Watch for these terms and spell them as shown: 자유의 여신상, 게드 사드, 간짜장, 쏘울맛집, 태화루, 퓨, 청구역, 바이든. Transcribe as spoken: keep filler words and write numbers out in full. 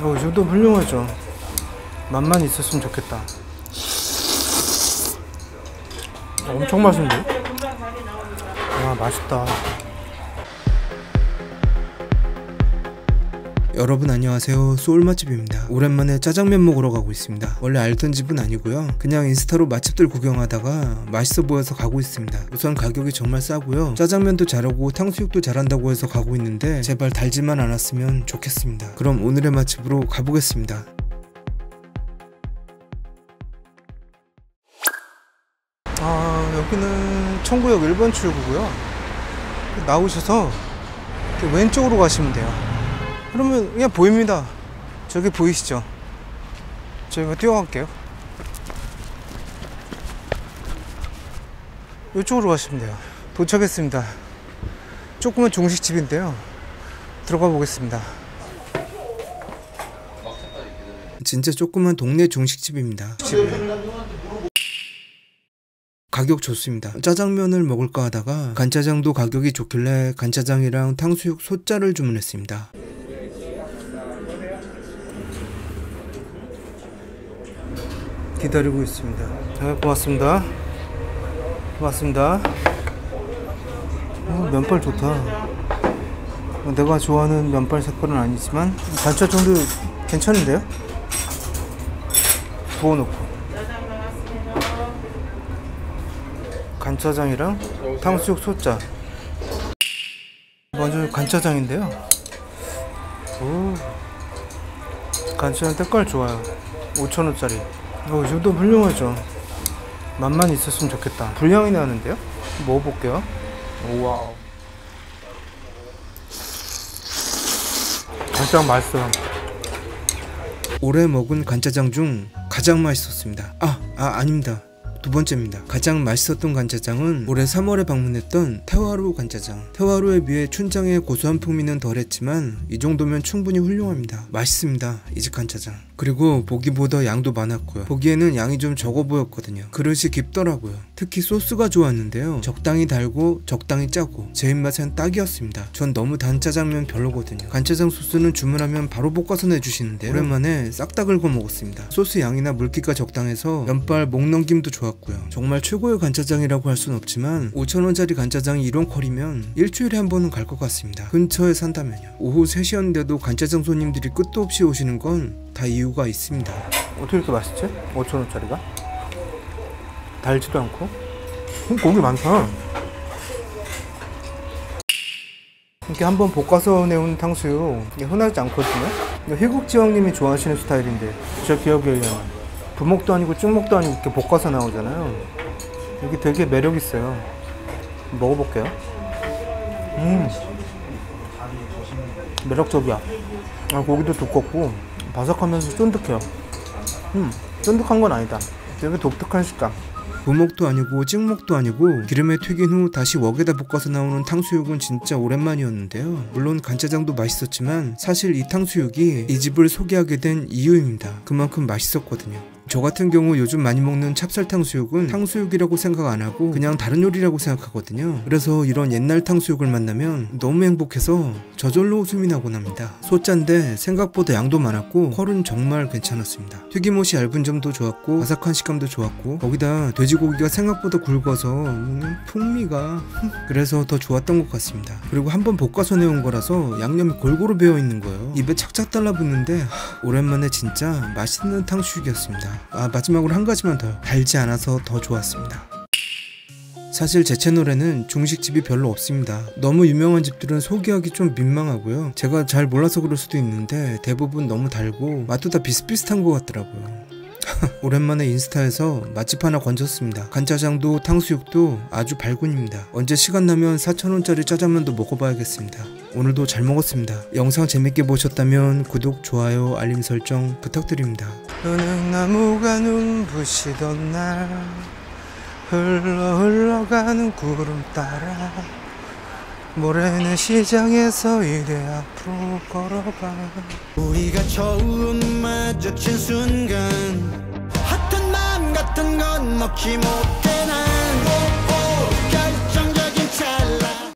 뭐 이 정도면 훌륭하죠. 맛만 있었으면 좋겠다. 엄청 맛있는데? 와, 맛있다. 여러분 안녕하세요, 쏘울맛집입니다. 오랜만에 짜장면 먹으러 가고 있습니다. 원래 알던 집은 아니고요, 그냥 인스타로 맛집들 구경하다가 맛있어 보여서 가고 있습니다. 우선 가격이 정말 싸고요, 짜장면도 잘하고 탕수육도 잘한다고 해서 가고 있는데 제발 달지만 않았으면 좋겠습니다. 그럼 오늘의 맛집으로 가보겠습니다. 아, 여기는 청구역 일 번 출구고요, 나오셔서 이렇게 왼쪽으로 가시면 돼요. 그러면 그냥 보입니다. 저기 보이시죠? 저희가 뛰어갈게요. 이쪽으로 가시면 돼요. 도착했습니다. 조그만 중식집인데요, 들어가 보겠습니다. 진짜 조그만 동네 중식집입니다. 가격 좋습니다. 짜장면을 먹을까 하다가 간짜장도 가격이 좋길래 간짜장이랑 탕수육 소짜를 주문했습니다. 기다리고 있습니다. 아, 고맙습니다. 고맙습니다. 어, 면발 좋다. 어, 내가 좋아하는 면발 색깔은 아니지만 간짜장도 괜찮은데요? 부어놓고 간짜장이랑 탕수육 소짜. 먼저 간짜장인데요, 오, 간짜장 색깔 좋아요. 오천 원짜리. 어, 이 정도면 훌륭하죠. 맛만 있었으면 좋겠다. 불향이 나는데요? 먹어볼게요. 오와우, 간짜장 맛있어요. 올해 먹은 간짜장 중 가장 맛있었습니다. 아, 아 아닙니다, 두 번째입니다. 가장 맛있었던 간짜장은 올해 삼월에 방문했던 태화루 간짜장. 태화루에 비해 춘장의 고소한 풍미는 덜했지만 이 정도면 충분히 훌륭합니다. 맛있습니다, 이 집 간짜장. 그리고 보기보다 양도 많았고요, 보기에는 양이 좀 적어 보였거든요. 그릇이 깊더라고요. 특히 소스가 좋았는데요, 적당히 달고 적당히 짜고 제 입맛엔 딱이었습니다. 전 너무 단 짜장면 별로거든요. 간짜장 소스는 주문하면 바로 볶아서 내주시는데 오랜만에 싹 다 긁어 먹었습니다. 소스 양이나 물기가 적당해서 면발 목넘김도 좋았고 고요. 정말 최고의 간짜장이라고 할 순 없지만 오천 원짜리 간짜장이 이런 컬이면 일주일에 한 번은 갈 것 같습니다. 근처에 산다면요. 오후 세 시였는데도 간짜장 손님들이 끝도 없이 오시는 건 다 이유가 있습니다. 어떻게 이렇게 맛있지? 오천 원짜리가? 달지도 않고? 고기 많다. 이렇게 한번 볶아서 내온 탕수육, 이게 흔하지 않거든요. 희국지왕님이 좋아하시는 스타일인데 제 기억에 의하면 부먹도 아니고 찍먹도 아니고 이렇게 볶아서 나오잖아요. 여기 되게 매력있어요. 먹어볼게요. 음, 매력적이야. 아, 고기도 두껍고 바삭하면서 쫀득해요. 음, 쫀득한 건 아니다. 되게 독특한 식감. 부먹도 아니고 찍먹도 아니고 기름에 튀긴 후 다시 웍에다 볶아서 나오는 탕수육은 진짜 오랜만이었는데요. 물론 간짜장도 맛있었지만 사실 이 탕수육이 이 집을 소개하게 된 이유입니다. 그만큼 맛있었거든요. 저 같은 경우 요즘 많이 먹는 찹쌀 탕수육은 탕수육이라고 생각 안 하고 그냥 다른 요리라고 생각하거든요. 그래서 이런 옛날 탕수육을 만나면 너무 행복해서 저절로 웃음이 나곤 합니다. 소짠데 생각보다 양도 많았고 컬은 정말 괜찮았습니다. 튀김옷이 얇은 점도 좋았고 바삭한 식감도 좋았고 거기다 돼지고기가 생각보다 굵어서 음, 풍미가 그래서 더 좋았던 것 같습니다. 그리고 한번 볶아서 내온 거라서 양념이 골고루 배어있는 거예요. 입에 착착 달라붙는데 하, 오랜만에 진짜 맛있는 탕수육이었습니다. 아, 마지막으로 한 가지만 더, 달지 않아서 더 좋았습니다. 사실 제 채널에는 중식집이 별로 없습니다. 너무 유명한 집들은 소개하기 좀 민망하고요, 제가 잘 몰라서 그럴 수도 있는데 대부분 너무 달고 맛도 다 비슷비슷한 것 같더라고요. 오랜만에 인스타에서 맛집 하나 건졌습니다. 간짜장도 탕수육도 아주 발군입니다. 언제 시간 나면 사천 원짜리 짜장면도 먹어봐야겠습니다. 오늘도 잘 먹었습니다. 영상 재밌게 보셨다면 구독, 좋아요, 알림 설정 부탁드립니다. 은행나무가 눈부시던 날 흘러 흘러가는 구름 따라 모래는 시장에서 이리 앞으로 걸어가 우리가 처음 마주친 순간 핫한 마음 같은 건 먹지 못해 난